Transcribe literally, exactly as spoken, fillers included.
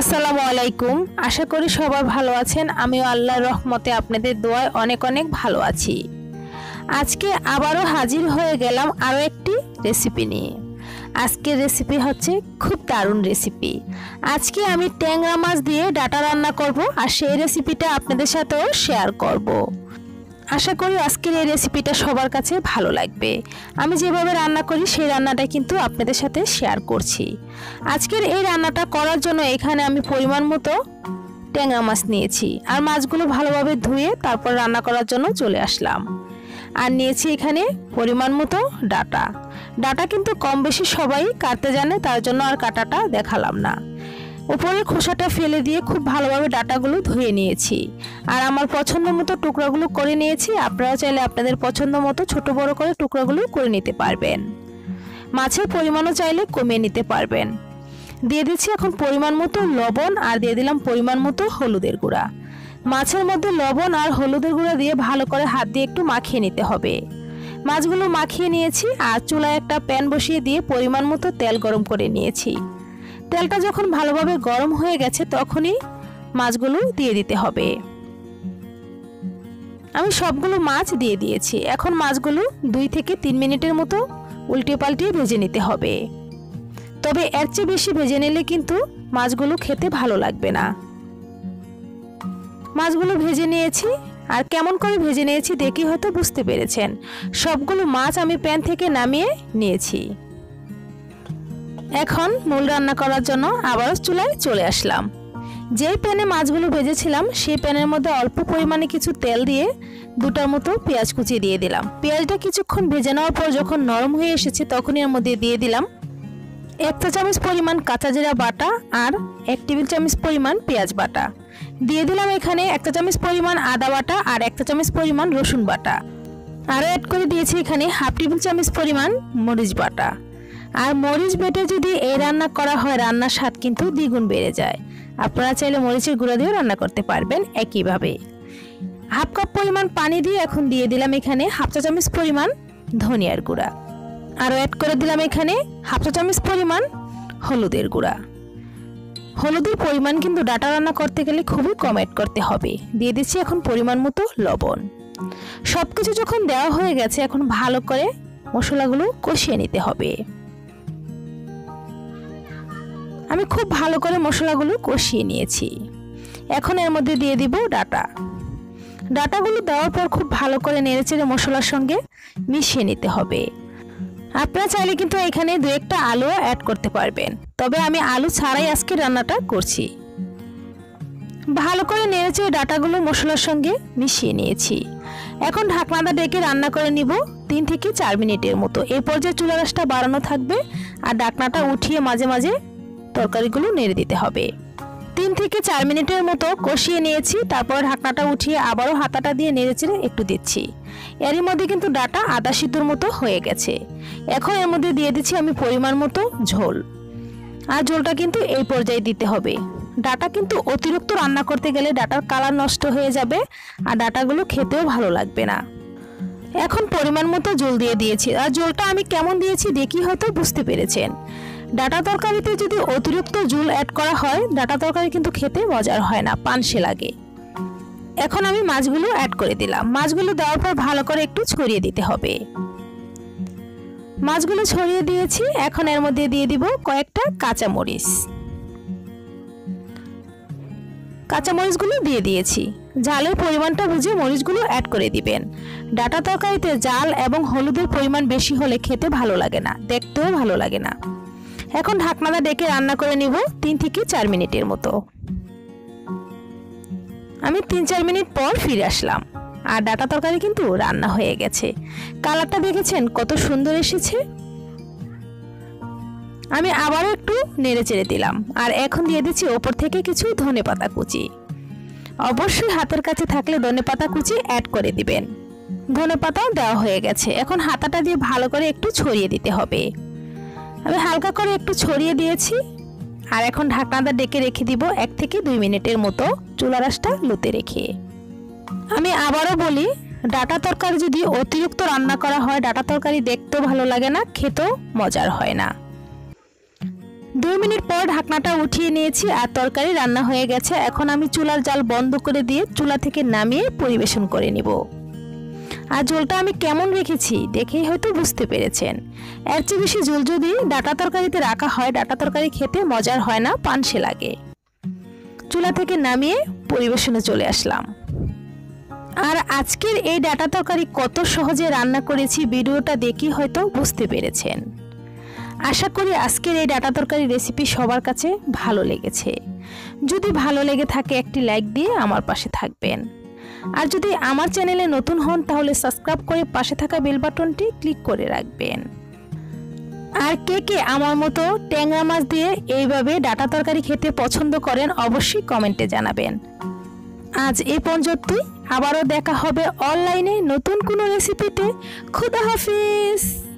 আসসালামু আলাইকুম। আশা করি সবাই ভালো আছেন। আমিও আল্লাহর রহমতে আপনাদের দোয়ায় অনেক অনেক ভালো আছি। আজকে আবারও হাজির হয়ে গেলাম আরও একটি রেসিপি নিয়ে। আজকের রেসিপি হচ্ছে খুব দারুণ রেসিপি। আজকে আমি ট্যাংরা মাছ দিয়ে ডাটা রান্না করব, আর সেই রেসিপিটা আপনাদের সাথেও শেয়ার করব। আশা করি আজকের এই রেসিপিটা সবার কাছে ভালো লাগবে। আমি যেভাবে রান্না করি সেই রান্নাটা কিন্তু আপনাদের সাথে শেয়ার করছি। আজকের এই রান্নাটা করার জন্য এখানে আমি পরিমাণ মতো ট্যাংরা মাছ নিয়েছি, আর মাছগুলো ভালোভাবে ধুয়ে তারপর রান্না করার জন্য চলে আসলাম। আর নিয়েছি এখানে পরিমাণ মতো ডাটা। ডাটা কিন্তু কম বেশি সবাই কাটতে জানে, তার জন্য আর কাটাটা দেখালাম না। উপরের খোসাটা ফেলে দিয়ে খুব ভালোভাবে ডাটাগুলো ধুয়ে নিয়েছি, আর আমার পছন্দ মতো টুকরাগুলো করে নিয়েছি। আপনারা চাইলে আপনাদের পছন্দ মতো ছোটো বড়ো করে টুকরাগুলো করে নিতে পারবেন। মাছের পরিমাণও চাইলে কমিয়ে নিতে পারবেন। দিয়ে দিচ্ছি এখন পরিমাণ মতো লবণ, আর দিয়ে দিলাম পরিমাণ মতো হলুদের গুঁড়া। মাছের মধ্যে লবণ আর হলুদের গুঁড়া দিয়ে ভালো করে হাত দিয়ে একটু মাখিয়ে নিতে হবে। মাছগুলো মাখিয়ে নিয়েছি, আর চুলায় একটা প্যান বসিয়ে দিয়ে পরিমাণ মতো তেল গরম করে নিয়েছি। তেলটা যখন ভালোভাবে গরম হয়ে গেছে তখনই মাছগুলো দিয়ে দিতে হবে। আমি সবগুলো মাছ দিয়ে দিয়েছি। এখন মাছগুলো দুই থেকে তিন মিনিটের মতো উল্টে পাল্টে ভেজে নিতে হবে। তবে এর চেয়ে বেশি ভেজে নিলে কিন্তু মাছগুলো খেতে ভালো লাগবে না। মাছগুলো ভেজে নিয়েছি, আর কেমন করে ভেজে নিয়েছি দেখি হয়তো বুঝতে পেরেছেন। সবগুলো মাছ আমি প্যান থেকে নামিয়ে নিয়েছি। এখন মূল রান্না করার জন্য আবারও চুলায় চলে আসলাম। যেই প্যানে মাছগুলো ভেজেছিলাম সেই প্যানের মধ্যে অল্প পরিমাণে কিছু তেল দিয়ে দুটার মতো পেঁয়াজ কুচি দিয়ে দিলাম। পেঁয়াজটা কিছুক্ষণ ভেজে নেওয়ার পর যখন নরম হয়ে এসেছে তখনই এর মধ্যে দিয়ে দিলাম এক চা চামচ পরিমাণ কাঁচা জিরা বাটা, আর এক টেবিল চামচ পরিমাণ পেঁয়াজ বাটা। দিয়ে দিলাম এখানে এক চা চামচ পরিমাণ আদা বাটা, আর এক চা চামচ পরিমাণ রসুন বাটা। আরও অ্যাড করে দিয়েছি এখানে হাফ টেবিল চামচ পরিমাণ মরিচ বাটা। আর মরিচ বেটে যদি এই রান্না করা হয় রান্নার স্বাদ কিন্তু দ্বিগুণ বেড়ে যায়। আপনারা চাইলে মরিচের গুঁড়া দিয়েও রান্না করতে পারবেন। একইভাবে হাফ কাপ পরিমাণ পানি দিয়ে এখন দিয়ে দিলাম এখানে হাফ চা চামচ পরিমাণ ধনিয়ার গুঁড়া, আরও অ্যাড করে দিলাম এখানে হাফ চা চামচ পরিমাণ হলুদের গুঁড়া। হলুদের পরিমাণ কিন্তু ডাটা রান্না করতে গেলে খুবই কম অ্যাড করতে হবে। দিয়ে দিচ্ছি এখন পরিমাণ মতো লবণ। সব কিছু যখন দেওয়া হয়ে গেছে এখন ভালো করে মশলাগুলো কষিয়ে নিতে হবে। আমি খুব ভালো করে মশলাগুলো কষিয়ে নিয়েছি। এখন এর মধ্যে দিয়ে দিব ডাটা। ডাটাগুলো দেওয়ার পর খুব ভালো করে নেড়েচেড়ে মশলার সঙ্গে মিশিয়ে নিতে হবে। আপনারা চাইলে কিন্তু এখানে দু একটা আলু অ্যাড করতে পারবেন, তবে আমি আলু ছাড়াই আজকে রান্নাটা করছি। ভালো করে নেড়েচেড়ে ডাটাগুলো মশলার সঙ্গে মিশিয়ে নিয়েছি। এখন ঢাকনাটা ডেকে রান্না করে নিব তিন থেকে চার মিনিটের মতো। এই পর্যায়ে চুলা রাসটা বাড়ানো থাকবে, আর ঢাকনাটা উঠিয়ে মাঝে মাঝে তরকারিগুলো নেড়ে দিতে হবে। তিন থেকে চার মিনিটের মতো কষিয়ে নিয়েছি। তারপর ঢাকনাটা উঠিয়ে আবারও হাতাটা দিয়ে নেড়েচেড়ে একটু দিচ্ছি। এরই মধ্যে কিন্তু ডাটা আদা সিদ্ধর মতো হয়ে গেছে। এখন এর মধ্যে দিয়ে দিচ্ছি আমি পরিমাণ মতো ঝোল, আর ঝোলটা কিন্তু এই পর্যায়ে দিতে হবে। ডাটা কিন্তু অতিরিক্ত রান্না করতে গেলে ডাটার কালার নষ্ট হয়ে যাবে, আর ডাটাগুলো খেতেও ভালো লাগবে না। এখন পরিমাণ মতো ঝোল দিয়ে দিয়েছি, আর ঝোলটা আমি কেমন দিয়েছি দেখি হয়তো বুঝতে পেরেছেন। ডাটা তরকারিতে যদি অতিরিক্ত ঝোল অ্যাড করা হয় ডাটা তরকারি কিন্তু খেতে মজার হয় না, পানসে লাগে। এখন আমি মাছগুলো অ্যাড করে দিলাম। মাছগুলো দেওয়ার পর ভালো করে একটু ছড়িয়ে দিতে হবে। মাছগুলো ছড়িয়ে দিয়েছি। এখন এর মধ্যে দিয়ে দিব কয়েকটা কাঁচামরিচ। কাঁচামরিচগুলো দিয়ে দিয়েছি। ঝালের পরিমাণটা বুঝে মরিচগুলো অ্যাড করে দিবেন। ডাটা তরকারিতে জাল এবং হলুদের পরিমাণ বেশি হলে খেতে ভালো লাগে না, দেখতেও ভালো লাগে না। এখন ঢাকনাটা ডেকে রান্না করে নিব তিন থেকে চার মিনিটের মতো। আমি তিন চার মিনিট পর ফিরে আসলাম, আর ডাটা তরকারি কিন্তু রান্না হয়ে গেছে। কালারটা দেখেছেন কত সুন্দর এসেছে। আমি আবারও একটু নেড়ে চেড়ে দিলাম, আর এখন দিয়ে দিচ্ছি ওপর থেকে কিছু ধনেপাতা কুচি। অবশ্যই হাতের কাছে থাকলে ধনেপাতা কুচি অ্যাড করে দিবেন। ধনেপাতাও দেওয়া হয়ে গেছে। এখন হাতাটা দিয়ে ভালো করে একটু ছড়িয়ে দিতে হবে। আমি হালকা করে একটু ছড়িয়ে দিয়েছি, আর এখন ঢাকনাটা ডেকে রেখে দিব এক থেকে দুই মিনিটের মতো চুলা রাসটা লোতে রেখে। আমি আবারও বলি, ডাটা তরকারি যদি অতিরিক্ত রান্না করা হয় ডাটা তরকারি দেখতেও ভালো লাগে না, খেতেও মজার হয় না। दो मिनट पर ढाकनाटा उठिए निয়েছি আর তরকারি রান্না হয়ে গেছে। এখন আমি চুলার জাল বন্ধ করে দিয়ে চুলা থেকে নামিয়ে পরিবেশন করে নিব। আর ঝোলটা আমি কেমন রেখেছি দেখেই হয়তো বুঝতে পেরেছেন। এর চেয়ে বেশি ঝোল যদি ডাটা তরকারিতে রাখা হয় ডাটা তরকারি খেতে মজার হয় না, পানসে লাগে। চুলা থেকে নামিয়ে পরিবেশনে চলে আসলাম। আর আজকের এই ডাটা তরকারি কত সহজে রান্না করেছি ভিডিওটা দেখি হয়তো বুঝতে পেরেছেন। আশা করি আজকের এই ডাটা তরকারি রেসিপি সবার কাছে ভালো লেগেছে। যদি ভালো লেগে থাকে একটি লাইক দিয়ে আমার পাশে থাকবেন। আর যদি আমার চ্যানেলে নতুন হন তাহলে সাবস্ক্রাইব করে পাশে থাকা বেল বাটনটি ক্লিক করে রাখবেন। আর কে কে আমার মতো ট্যাংরা মাছ দিয়ে এইভাবে ডাটা তরকারি খেতে পছন্দ করেন অবশ্যই কমেন্টে জানাবেন। আজ এই পর্যন্তই, আবারও দেখা হবে অনলাইনে নতুন কোনো রেসিপিতে। খুদা হাফিজ।